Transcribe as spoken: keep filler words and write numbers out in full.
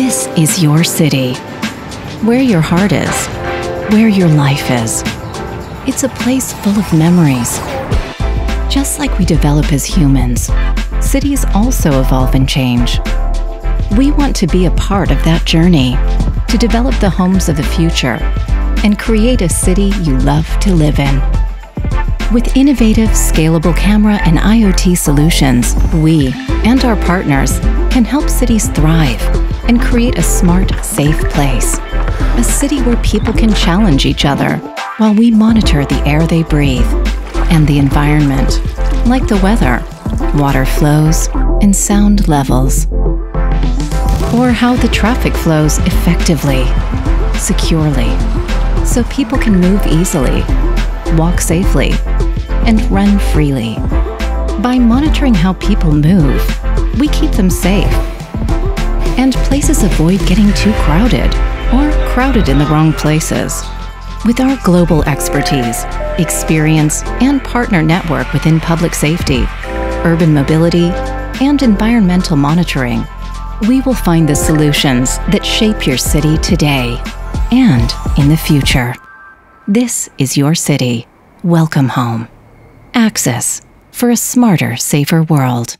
This is your city, where your heart is, where your life is. It's a place full of memories. Just like we develop as humans, cities also evolve and change. We want to be a part of that journey, to develop the homes of the future, and create a city you love to live in. With innovative, scalable camera and IoT solutions, we and our partners can help cities thrive and create a smart, safe place. A city where people can challenge each other while we monitor the air they breathe and the environment, like the weather, water flows, and sound levels, or how the traffic flows effectively, securely, so people can move easily, walk safely, and run freely. By monitoring how people move, we keep them safe, and places avoid getting too crowded or crowded in the wrong places. With our global expertise, experience, and partner network within public safety, urban mobility, and environmental monitoring, we will find the solutions that shape your city today and in the future. This is your city. Welcome home. Axis, for a smarter, safer world.